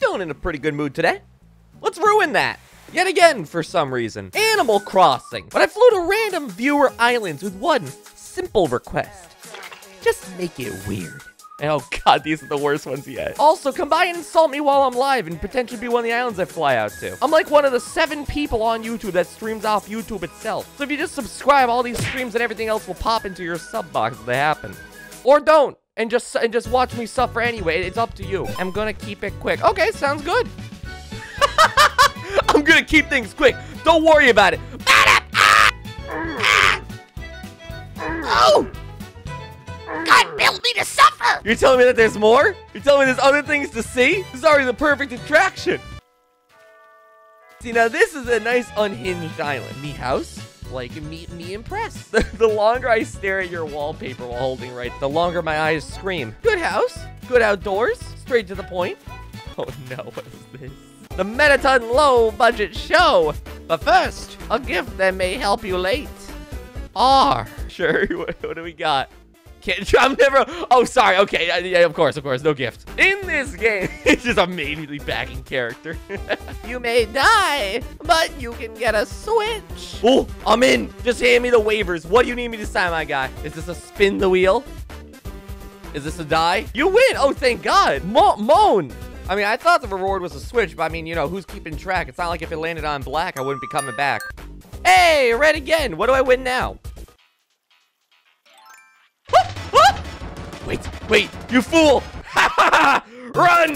feeling in a pretty good mood today. Let's ruin that. Yet again, for some reason. Animal Crossing. But I flew to random viewer islands with one simple request. Just make it weird. And oh god, these are the worst ones yet. Also, come by and insult me while I'm live and potentially be one of the islands I fly out to. I'm like one of the 7 people on YouTube that streams off YouTube itself. So if you just subscribe, all these streams and everything else will pop into your sub box if they happen. Or don't, and just watch me suffer anyway. It's up to you. I'm gonna keep it quick. Okay, sounds good. I'm gonna keep things quick. Don't worry about it. Oh! God built me to suffer! You're telling me that there's more? You're telling me there's other things to see? This is already the perfect attraction. See, now this is a nice unhinged island. Me house? Like, me impressed. The longer I stare at your wallpaper while holding right, the longer my eyes scream. Good house. Good outdoors. Straight to the point. Oh no, what is this? The Mettaton low budget show. But first, a gift that may help you late. Ah, sure, what do we got? Can't, I'm never, oh, sorry, okay, yeah, of course, no gift. In this game, it's just immediately back in character. You may die, but you can get a Switch. Oh, I'm in. Just hand me the waivers. What do you need me to sign, my guy? Is this a spin the wheel? Is this a die? You win. Oh, thank God. Moan. I mean, I thought the reward was a Switch, but I mean, you know, who's keeping track? It's not like if it landed on black, I wouldn't be coming back. Hey, red again. What do I win now? Wait, you fool! Run!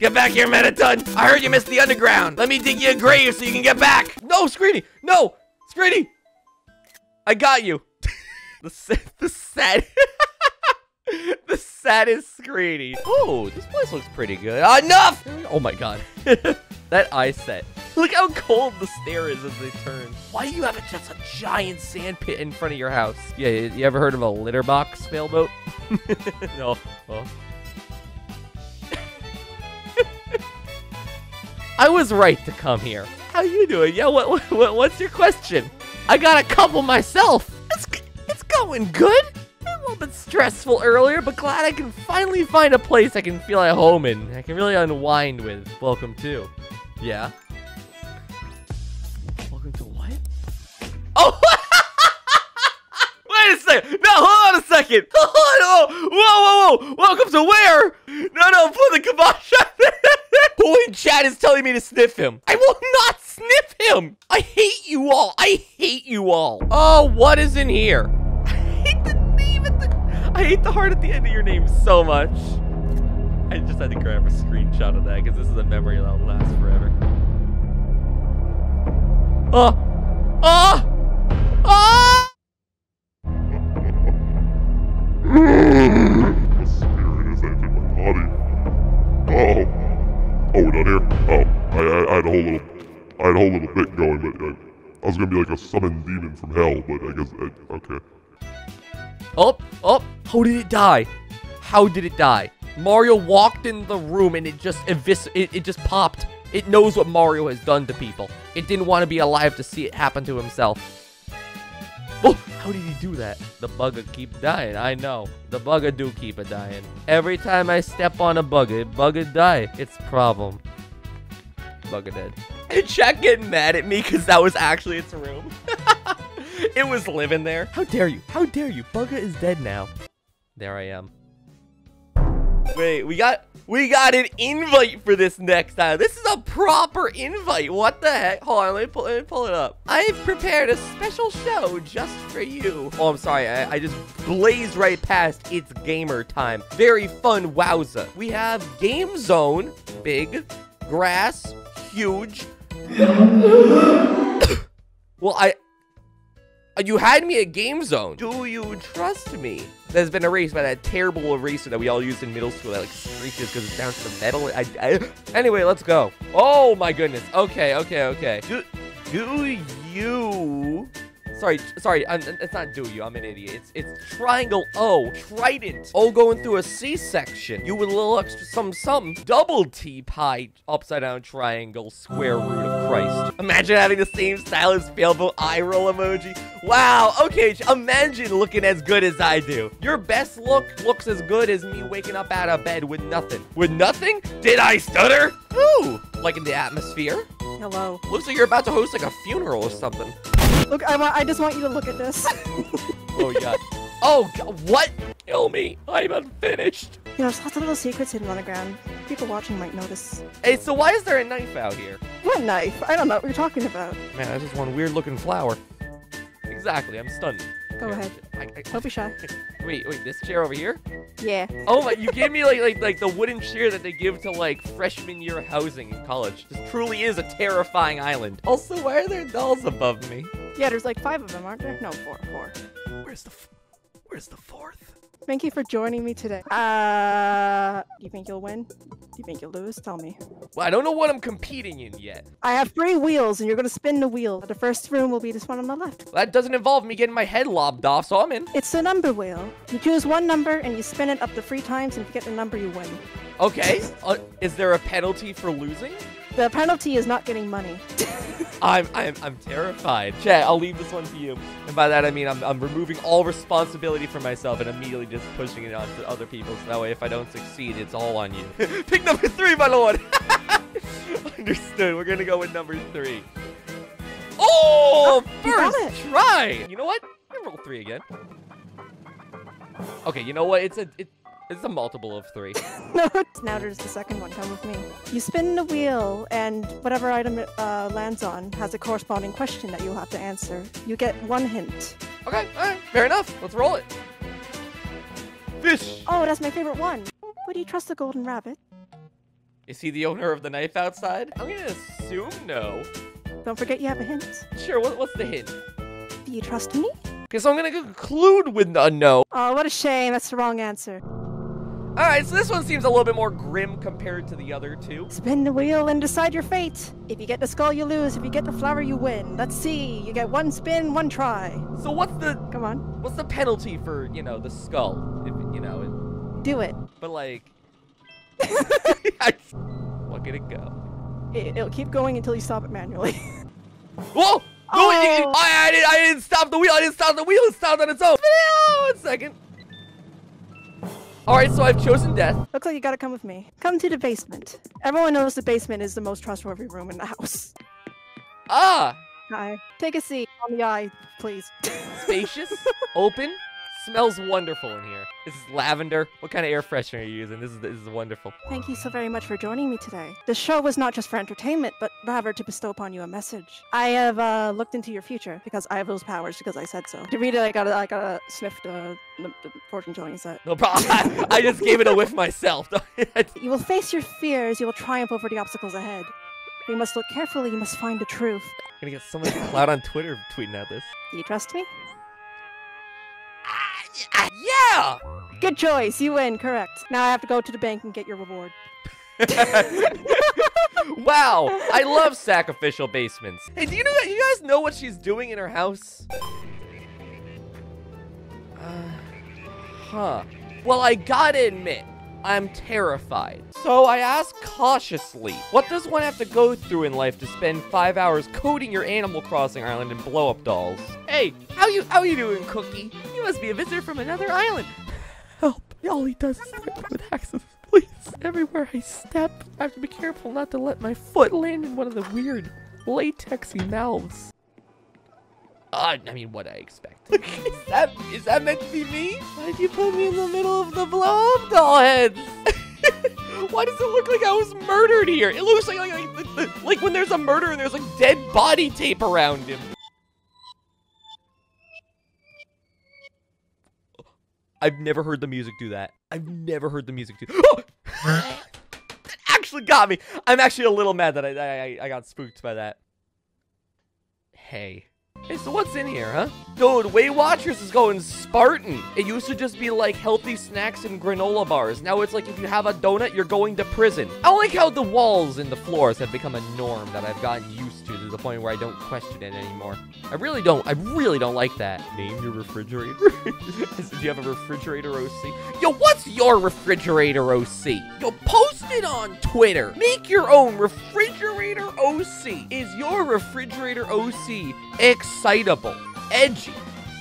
Get back here, Mettaton! I heard you missed the underground. Let me dig you a grave so you can get back. No, Screedy! No, Screedy! I got you. The saddest Screedy. Oh, this place looks pretty good. Enough! Oh my God. That eye set. Look how cold the stair is as they turn. Why do you have just a giant sand pit in front of your house? Yeah, you ever heard of a litter box, Failboat? No. Oh. I was right to come here. How you doing? Yeah, what's your question? I got a couple myself. It's going good. A little bit stressful earlier, but glad I can finally find a place I can feel at home in. I can really unwind with. Welcome to. Yeah. Oh! Wait a second! No, hold on a second! Oh, no. Whoa! Welcome to where? No, put the kibosh on there! Who in chat is telling me to sniff him? I will not sniff him! I hate you all! I hate you all! Oh, what is in here? I hate the name at the... I hate the heart at the end of your name so much. I just had to grab a screenshot of that because this is a memory that'll last forever. Oh! Oh! Oh! The spirit is entering my body. Oh, we're not here. Oh, I had a whole little bit going, but I was gonna be like a summoned demon from hell, but I guess okay. Oh! How did it die? How did it die? Mario walked in the room and it just it just popped. It knows what Mario has done to people. It didn't want to be alive to see it happen to himself. Oh, how did he do that? The bugger keep dying, I know. The bugger do keep a dying. Every time I step on a bugger die. It's a problem. Bugger dead. Did chat get mad at me because that was actually its room? It was living there. How dare you? How dare you? Bugger is dead now. There I am. Wait, we got an invite for this next time. This is a proper invite. What the heck? Hold on, let me pull it up. I've prepared a special show just for you. Oh, I'm sorry. I just blazed right past It's Gamer Time. Very fun wowza. We have GameZone, big, grass, huge. Well, you had me at GameZone. Do you trust me? That's been erased by that terrible eraser that we all used in middle school that like screeches because it's down to the metal. Anyway, let's go. Oh my goodness. Okay. Do you Sorry, it's not do you. I'm an idiot. It's triangle O, trident. O going through a C-section. You with a little extra something. Double T pie, upside down triangle, square root of Christ. Imagine having the same style as Failboat eye roll emoji. Wow, okay, imagine looking as good as I do. Your best look looks as good as me waking up out of bed with nothing. With nothing? Did I stutter? Ooh, like in the atmosphere. Hello. Looks like you're about to host like a funeral or something. Look, I just want you to look at this. Oh, God. Oh, God. What? Kill me. I'm unfinished. You know, there's lots of little secrets hidden on the ground. People watching might notice. Hey, so why is there a knife out here? What knife? I don't know what you're talking about. Man, that's just one weird-looking flower. Exactly. I'm stunned. Go ahead. Don't be shy. Wait, this chair over here? Yeah. Oh my, you gave me like the wooden chair that they give to like freshman year housing in college. This truly is a terrifying island. Also, why are there dolls above me? Yeah, there's like 5 of them, aren't there? No, 4. Where's the 4th? Thank you for joining me today. Do you think you'll win? Do you think you'll lose? Tell me. Well, I don't know what I'm competing in yet. I have 3 wheels, and you're gonna spin the wheel. The first room will be this one on the left. Well, that doesn't involve me getting my head lobbed off, so I'm in. It's the number wheel. You choose one number, and you spin it up to 3 times, and if you get the number, you win. Okay. Is there a penalty for losing? The penalty is not getting money. I'm terrified. Chat, I'll leave this one to you. And by that, I mean I'm removing all responsibility for myself and immediately just pushing it on to other people. So that way, if I don't succeed, it's all on you. Pick number 3, my lord. Understood. We're going to go with number 3. Oh, first try. You know what? I'm going to roll 3 again. Okay, you know what? It's a multiple of 3. No, now there's the second one. Come with me. You spin the wheel, and whatever item it lands on has a corresponding question that you'll have to answer. You get 1 hint. Okay, all right, fair enough. Let's roll it. Fish. Oh, that's my favorite one. Would you trust the golden rabbit? Is he the owner of the knife outside? I'm gonna assume no. Don't forget you have a hint. Sure. What's the hint? Do you trust me? Okay, so I'm gonna conclude with a no. Oh, what a shame. That's the wrong answer. All right, so this one seems a little bit more grim compared to the other 2. Spin the wheel and decide your fate. If you get the skull, you lose. If you get the flower, you win. Let's see. You get 1 spin, 1 try. So what's the... Come on. What's the penalty for, you know, the skull? If, you know... It... Do it. But, like... What could it go? It'll keep going until you stop it manually. Whoa! Oh! I didn't stop the wheel. I didn't stop the wheel. It stopped on its own. One second. All right, so I've chosen death. Looks like you gotta come with me. Come to the basement. Everyone knows the basement is the most trustworthy room in the house. Ah! Hi. Take a seat on the eye, please. Spacious, open, smells wonderful in here. This is lavender. What kind of air freshener are you using? This is wonderful. Thank you so very much for joining me today. The show was not just for entertainment, but rather to bestow upon you a message. I have looked into your future because I have those powers because I said so. To read it, I gotta sniff the fortune telling set. No problem. I just gave it a whiff myself. You will face your fears. You will triumph over the obstacles ahead. You must look carefully. You must find the truth. I'm gonna get so much clout on Twitter tweeting at this. Do you trust me? Yeah! Good choice. You win. Correct. Now I have to go to the bank and get your reward. Wow. I love sacrificial basements. Hey, do you know that? You guys know what she's doing in her house? Well, I gotta admit, I'm terrified. So I ask cautiously, what does one have to go through in life to spend 5 hours coding your Animal Crossing island and blow up dolls? Hey, how you doing, Cookie? You must be a visitor from another island. Help, all he does is threaten with axes, please. Everywhere I step, I have to be careful not to let my foot land in one of the weird latexy mouths. I mean, what I expect. Is that meant to be me? Why'd you put me in the middle of the blow-up doll heads? Why does it look like I was murdered here? It looks like when there's a murder and there's like dead body tape around him. I've never heard the music do that. Oh! That actually got me. I'm actually a little mad that I got spooked by that. Hey. Hey, so what's in here, huh? Dude, Weight Watchers is going Spartan. It used to just be like healthy snacks and granola bars. Now it's like if you have a donut, you're going to prison. I like how the walls and the floors have become a norm that I've gotten used to the point where I don't question it anymore. I really don't like that. Name your refrigerator. Do you have a refrigerator OC? Yo, what's your refrigerator OC? Yo, post it on Twitter. Make your own refrigerator OC. Is your refrigerator OC excitable? Edgy?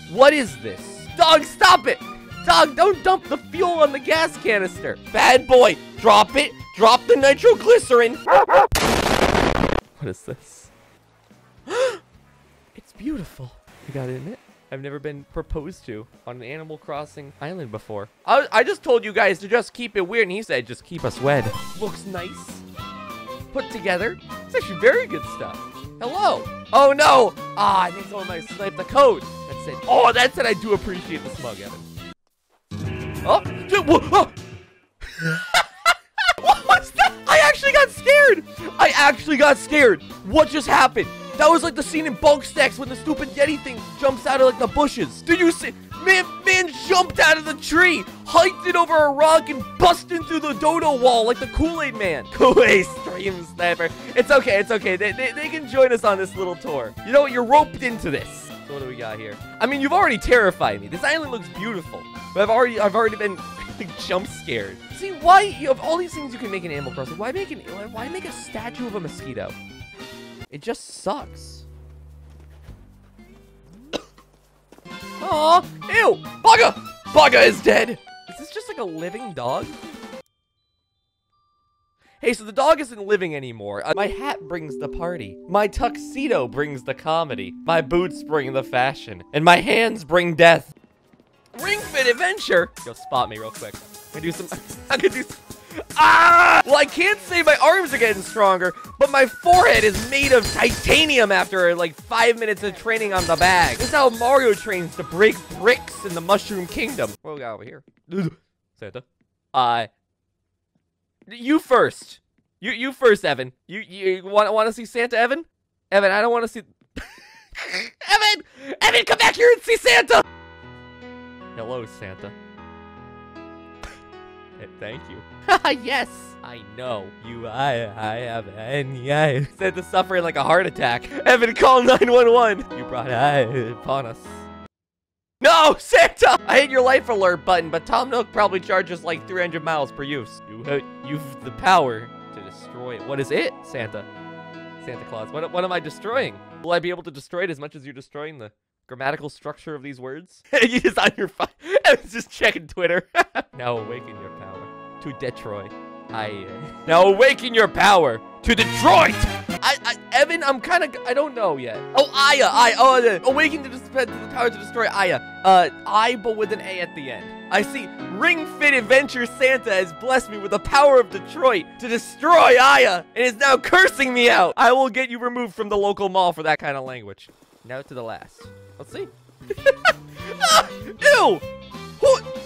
What is this? Dog, stop it! Dog, don't dump the fuel on the gas canister. Bad boy, drop it. Drop the nitroglycerin. What is this? It's beautiful. I gotta admit, I've never been proposed to on an Animal Crossing island before. I just told you guys to just keep it weird, and he said, just keep us wed. Looks nice. Put together. It's actually very good stuff. Hello. Oh, no. Ah, I think someone might snipe the code. That's it. Oh, that's it. I do appreciate the smug, Evan. Oh, dude, oh. What was that? I actually got scared. What just happened? That was like the scene in Bugstacks when the stupid Yeti thing jumps out of like the bushes. Did you see? Man jumped out of the tree, hiked it over a rock, and busted through the dodo wall like the Kool-Aid man. Kool-Aid stream snapper. It's okay. They can join us on this little tour. You know what? You're roped into this. So what do we got here? I mean, you've already terrified me. This island looks beautiful. But I've already been jump scared. See, why, of all these things you can make in Animal Crossing, why make a statue of a mosquito? It just sucks. Aw, ew, Bugger! Bugger is dead! Is this just like a living dog? Hey, so the dog isn't living anymore. My hat brings the party. My tuxedo brings the comedy. My boots bring the fashion. And my hands bring death. Ring Fit Adventure! Yo, spot me real quick. I can do some. Ah! Well, I can't say my arms are getting stronger, but my forehead is made of titanium after like 5 minutes of training on the bag. This is how Mario trains to break bricks in the Mushroom Kingdom. What do we got over here? Santa? You first. You first, Evan. You want to see Santa, Evan? Evan, I don't want to see... Evan! Evan, come back here and see Santa! Hello, Santa. Thank you. Yes, I know. I have any eyes. Santa suffering like a heart attack. Evan, call 911. You brought upon us. No, Santa! I hit your life alert button, but Tom Nook probably charges like 300 miles per use. You've the power to destroy it. What is it, Santa? Santa Claus, what am I destroying? Will I be able to destroy it as much as you're destroying the grammatical structure of these words? It's on your phone. I was just checking Twitter. Now awaken your power to Detroit. Now awaken your power to Detroit. Evan, I'm kind of. I don't know yet. Oh, awaken the power to destroy Aya. I, but with an A at the end. I see. Ring Fit Adventure Santa has blessed me with the power of Detroit to destroy Aya, and is now cursing me out. I will get you removed from the local mall for that kind of language. Now to the last. Let's see. Ah, ew!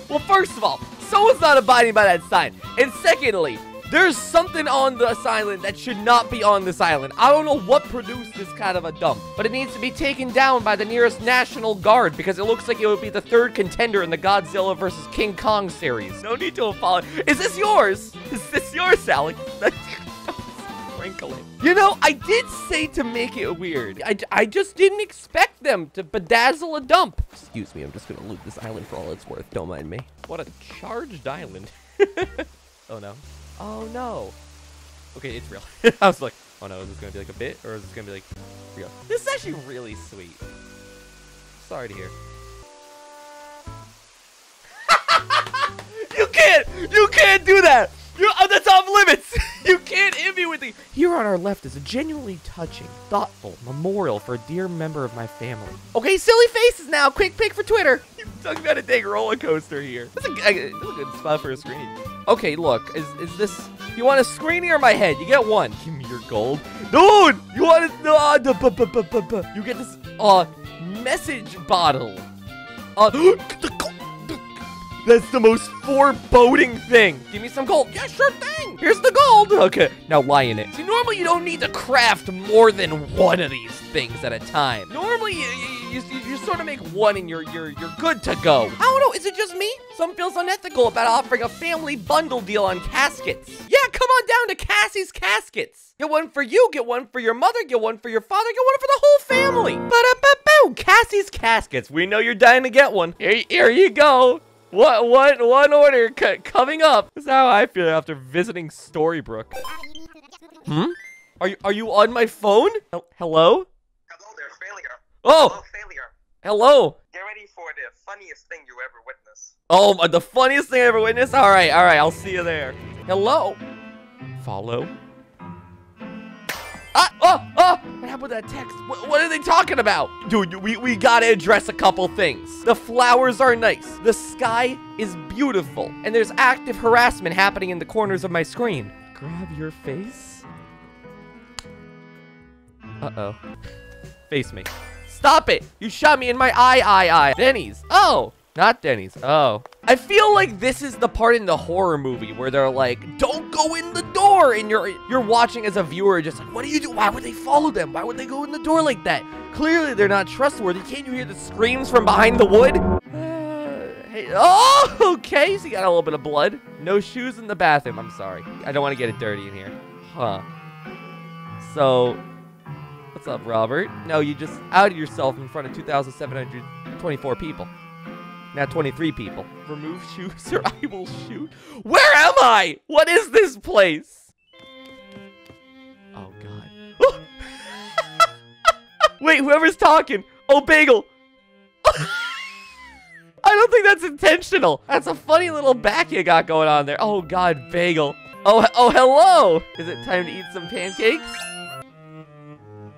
Well, first of all, someone's not abiding by that sign. And secondly, there's something on this island that should not be on this island. I don't know what produced this kind of a dump, but it needs to be taken down by the nearest National Guard because it looks like it would be the third contender in the Godzilla versus King Kong series. No need to apologize. Is this yours? Is this yours, Alex? Sprinkling. You know, I did say to make it weird. I just didn't expect them to bedazzle a dump. Excuse me, I'm just gonna loot this island for all it's worth. Don't mind me. What a charged island. Oh no. Oh no. Okay, it's real. I was like, oh no, is this gonna be like a bit? Or is this gonna be like real? This is actually really sweet. Sorry to hear. You can't do that! That's off limits! You can't hit me with the... Here on our left is a genuinely touching, thoughtful memorial for a dear member of my family. Okay, silly faces now. Quick pick for Twitter. You're talking about a dang roller coaster here. That's a good spot for a screen. Okay, look. Is this... You want a screenie or my head? You get one. Give me your gold. Dude! You want to... You get this, message bottle. That's the most foreboding thing. Give me some gold. Yeah, sure thing. Here's the gold. Okay, now lie in it. See, normally you don't need to craft more than one of these things at a time. Normally you sort of make one and you're good to go. I don't know, is it just me? Some feels unethical about offering a family bundle deal on caskets. Yeah, come on down down to Cassie's caskets. Get one for you, get one for your mother, get one for your father, get one for the whole family. Ba-da-ba-boo, Cassie's caskets. We know you're dying to get one. Here you go. One order coming up. This is how I feel after visiting Storybrooke. Hmm? Are you on my phone? Oh, hello? Hello there, failure. Oh! Hello, failure. Hello. Get ready for the funniest thing you ever witnessed. Oh, the funniest thing I ever witnessed? All right, I'll see you there. Hello? Follow? Ah! Oh! Oh! What happened with that text? What are they talking about? Dude, we gotta address a couple things. The flowers are nice. The sky is beautiful. And there's active harassment happening in the corners of my screen. Grab your face? Uh-oh. Face me. Stop it! You shot me in my eye. Denny's. Oh! Not Denny's. Oh. I feel like this is the part in the horror movie where they're like, don't go in the door, and you're watching as a viewer just like, what do you do? Why would they follow them? Why would they go in the door like that? Clearly they're not trustworthy. Can't you hear the screams from behind the wood? Hey, oh, okay, so you got a little bit of blood. No shoes in the bathroom, I'm sorry. I don't want to get it dirty in here. Huh. So, what's up, Robert? No, you just outed yourself in front of 2,724 people. Now 23 people. Remove shoes or I will shoot. Where am I? What is this place? Oh, God. Oh. Wait, whoever's talking. Oh, bagel. I don't think that's intentional. That's a funny little back you got going on there. Oh, God, bagel. Oh, hello. Is it time to eat some pancakes?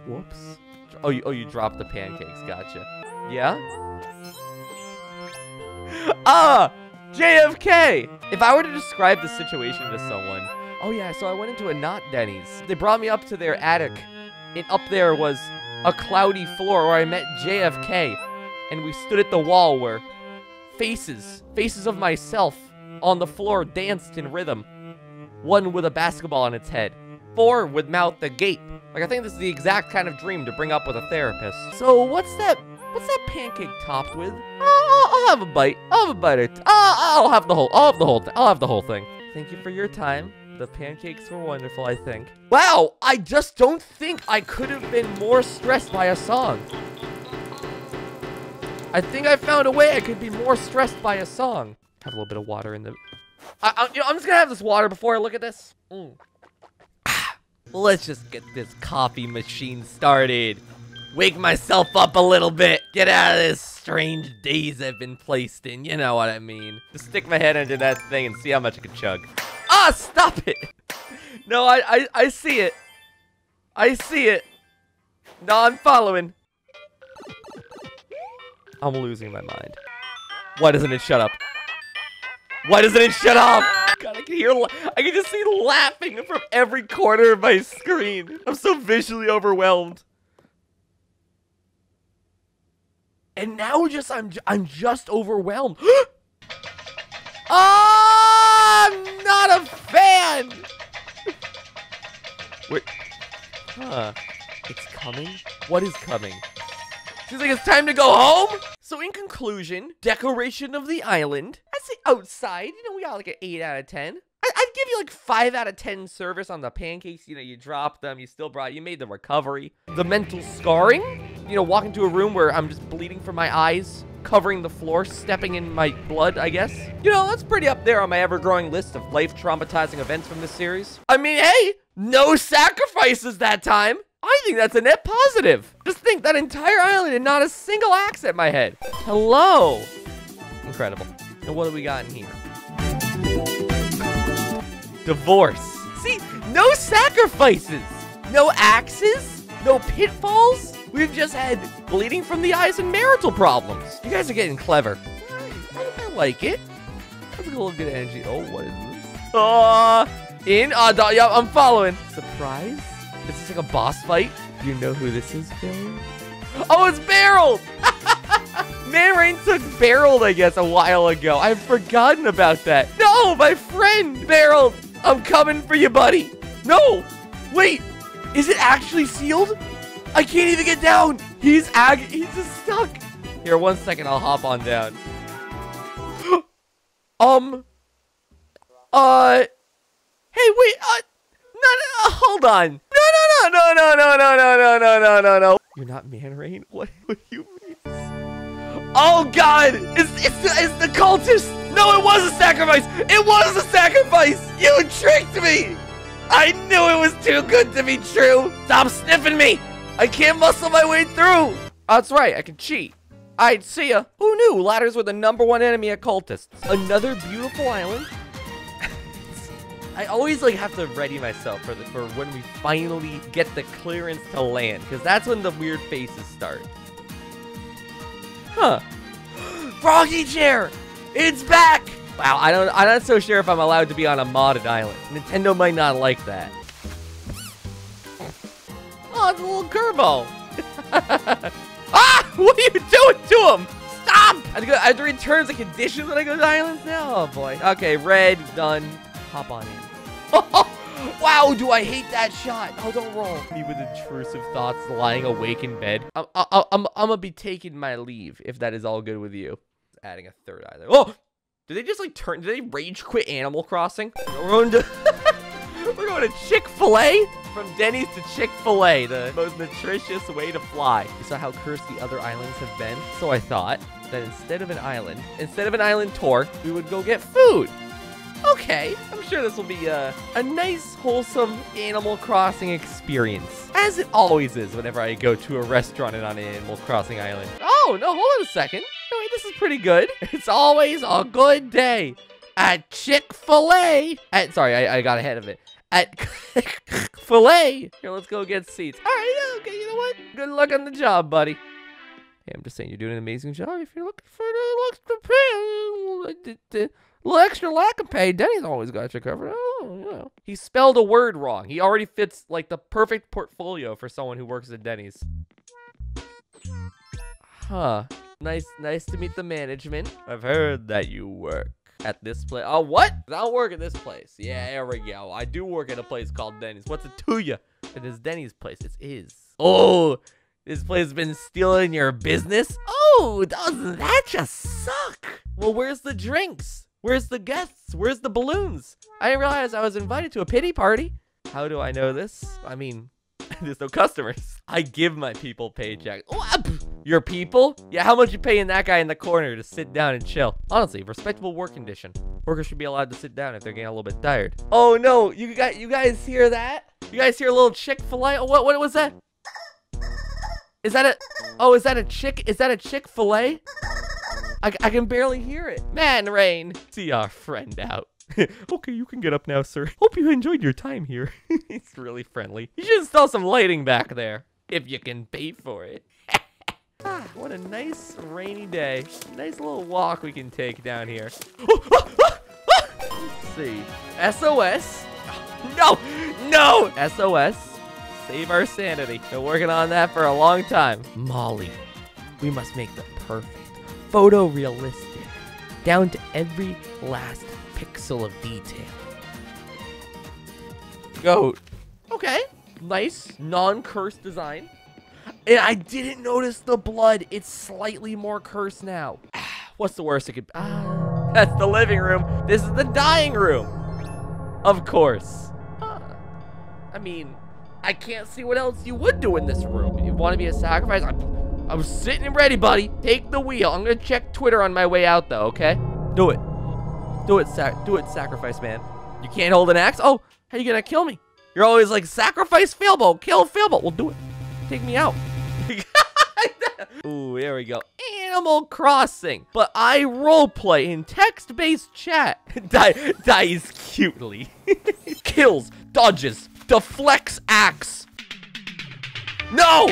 Whoops. Oh, you dropped the pancakes. Gotcha. Yeah? Ah, JFK. If I were to describe the situation to someone, oh yeah, so I went into a not Denny's. They brought me up to their attic, and up there was a cloudy floor where I met JFK, and we stood at the wall where faces of myself on the floor danced in rhythm. One with a basketball on its head, four with mouth agape. Like, I think this is the exact kind of dream to bring up with a therapist. So what's that pancake topped with? I'll have a bite. I'll have a bite. I'll have the whole thing. Thank you for your time. The pancakes were wonderful, I think. Wow, I just don't think I could have been more stressed by a song. I think I found a way I could be more stressed by a song. Have a little bit of water in the... I'm just gonna have this water before I look at this. Let's just get this coffee machine started. Wake myself up a little bit. Get out of this strange daze I've been placed in. You know what I mean. Just stick my head under that thing and see how much I can chug. Ah, stop it. No, I see it. I see it. No, I'm following. I'm losing my mind. Why doesn't it shut up? Why doesn't it shut up? God, I can just see laughing from every corner of my screen. I'm so visually overwhelmed. And now I'm just overwhelmed. I'm not a fan. Wait, huh? It's coming? What is coming? Seems like it's time to go home. So in conclusion, decoration of the island. I say outside, you know, we got like an 8 out of 10. I'd give you like 5 out of 10 service on the pancakes. You know, you dropped them, you made the recovery. The mental scarring. You know, walking to a room where I'm just bleeding from my eyes, covering the floor, stepping in my blood, I guess. You know, that's pretty up there on my ever-growing list of life-traumatizing events from this series. I mean, hey, no sacrifices that time. I think that's a net positive. Just think, that entire island and not a single axe at my head. Hello. Incredible. And what do we got in here? Divorce. See, no sacrifices. No axes. No pitfalls. We've just had bleeding from the eyes and marital problems. You guys are getting clever. I like it. That's a little good energy. Oh, what is this? Yeah, I'm following. Surprise? This is like a boss fight. Do you know who this is, Beryl? Oh, it's Beryl! Man Rain took Beryl, I guess, a while ago. I've forgotten about that. No, my friend! Beryl, I'm coming for you, buddy. No! Wait, is it actually sealed? I can't even get down. He's just stuck. Here, 1 second, I'll hop on down. Hey, wait, on. No, no, no, no, no, no, no, no, no, no, no. You're not Man Rain? What do you mean? Oh, God. It's the cultist. No, it was a sacrifice. It was a sacrifice. You tricked me. I knew it was too good to be true. Stop sniffing me. I can't muscle my way through. That's right. I can cheat. Alright, see ya. Who knew ladders were the #1 enemy at cultists? Another beautiful island. I always like have to ready myself for when we finally get the clearance to land, because that's when the weird faces start. Huh? Froggy chair! It's back! Wow, I'm not so sure if I'm allowed to be on a modded island. Nintendo might not like that. Oh, it's a little Kerbo! Ah! What are you doing to him? Stop! I have to read terms and conditions when I go to the islands now? Oh, boy. Okay, red, done. Hop on in. Oh, wow, do I hate that shot. Oh, don't roll. Me with intrusive thoughts lying awake in bed. I'm gonna be taking my leave, if that is all good with you. Adding a third eye there. Oh! Did they just, like, turn? Did they rage quit Animal Crossing? We're going to, we're going to Chick-fil-A? From Denny's to Chick-fil-A, the most nutritious way to fly. You saw how cursed the other islands have been? So I thought that instead of an island tour, we would go get food. Okay, I'm sure this will be a nice, wholesome Animal Crossing experience. As it always is whenever I go to a restaurant and on an Animal Crossing island. Oh, no, hold on a second. No, wait, this is pretty good. It's always a good day at Chick-fil-A. Sorry, I got ahead of it. At Chick-fil-A. Here, let's go get seats. All right, yeah, okay, you know what? Good luck on the job, buddy. Hey, I'm just saying you're doing an amazing job. If you're looking for an extra pay, Denny's always got you covered. Oh, you know. He spelled a word wrong. He already fits, like, the perfect portfolio for someone who works at Denny's. Huh. Nice to meet the management. I've heard that you work at this place. Oh, what? I'll work at this place. Yeah, there we go. I do work at a place called Denny's. What's it to you? It is Denny's place. It is. Oh, this place has been stealing your business? Oh, doesn't that just suck? Well, where's the drinks? Where's the guests? Where's the balloons? I didn't realize I was invited to a pity party. How do I know this? I mean, there's no customers. I give my people paychecks. Your people? Yeah, how much you paying that guy in the corner to sit down and chill? Honestly, respectable work condition. Workers should be allowed to sit down if they're getting a little bit tired. Oh no, you guys hear that? You guys hear a little Chick-fil-A? Oh, what was that? Is that a, oh, is that a Chick-fil-A? I can barely hear it. Man Rain, see our friend out. Okay, you can get up now, sir. Hope you enjoyed your time here. He's really friendly. You should install some lighting back there, if you can pay for it. Ah, what a nice rainy day. Nice little walk we can take down here. Let's see. SOS. No, no. SOS. Save our sanity. Been working on that for a long time. Molly, we must make the perfect, photorealistic, down to every last pixel of detail. Goat. Okay. Nice, non-cursed design. And I didn't notice the blood. It's slightly more cursed now. What's the worst it could be? Ah, that's the living room. This is the dining room. Of course. I mean, I can't see what else you would do in this room. You want to be a sacrifice? I'm sitting and ready, buddy. Take the wheel. I'm going to check Twitter on my way out, though, okay? Do it. Do it, sacrifice man. You can't hold an axe? Oh, how you going to kill me? You're always like, sacrifice Failboat, kill Failboat. Well, do it. Take me out. Ooh, there we go. Animal Crossing. But I roleplay in text-based chat. Dies cutely. Kills, dodges, deflects axe. No!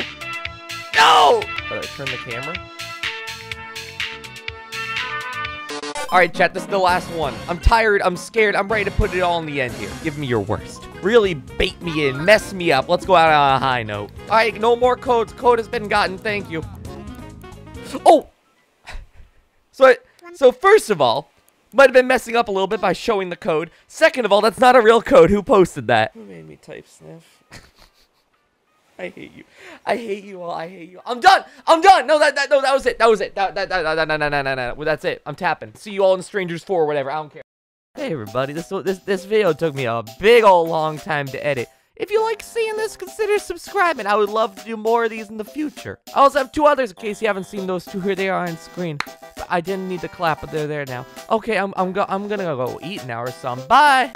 No! All right, turn the camera. All right, chat, this is the last one. I'm tired, I'm scared, I'm ready to put it all in the end here. Give me your worst. Really bait me in, mess me up. Let's go out on a high note. All right, no more codes. Code has been gotten, thank you. Oh! So first of all, might have been messing up a little bit by showing the code. Second of all, that's not a real code. Who posted that? Who made me type sniff? I hate you. I hate you all. I hate you. I'm done. I'm done. No, that was it. That was it. That that's it. I'm tapping. See you all in Strangers 4 or whatever. I don't care. Hey everybody. This video took me a big old long time to edit. If you like seeing this, consider subscribing. I would love to do more of these in the future. I also have two others in case you haven't seen those two. Here they are on screen. I didn't need to clap, but they're there now. Okay, I'm gonna go eat now or something. Bye!